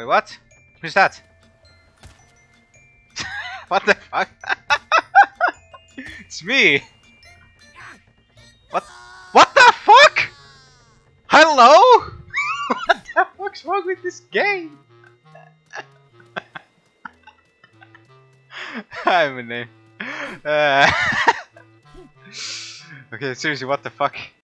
Wait, what? Who's that? What the fuck? It's me! What? What the fuck?! Hello?! What the fuck's wrong with this game?! I'm a name. Okay, seriously, what the fuck?